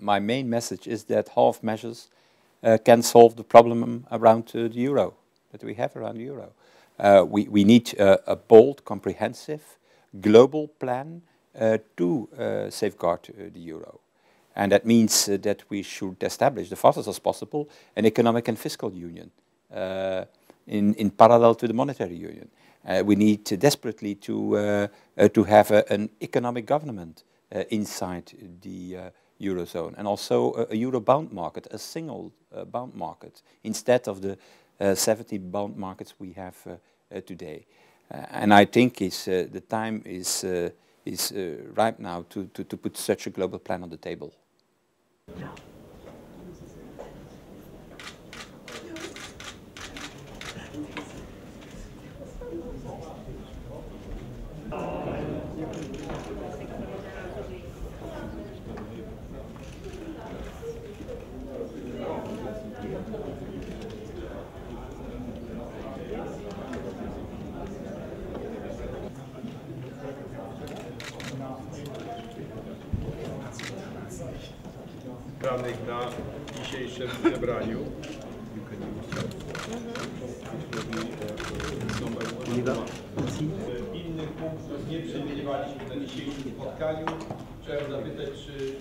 My main message is that half measures can solve the problem around the euro, that we have around the euro. We need a bold, comprehensive, global plan to safeguard the euro. And that means that we should establish, the fastest as possible, an economic and fiscal union in parallel to the monetary union. We need desperately to have an economic government inside the Eurozone, and also a euro-bound market, a single bound market, instead of the 70 bound markets we have today. And I think the time is ripe now to put such a global plan on the table. Danych na dzisiejszym zebraniu. Innych punktów nie przewidywaliśmy na dzisiejszym spotkaniu. Chciałem zapytać, czy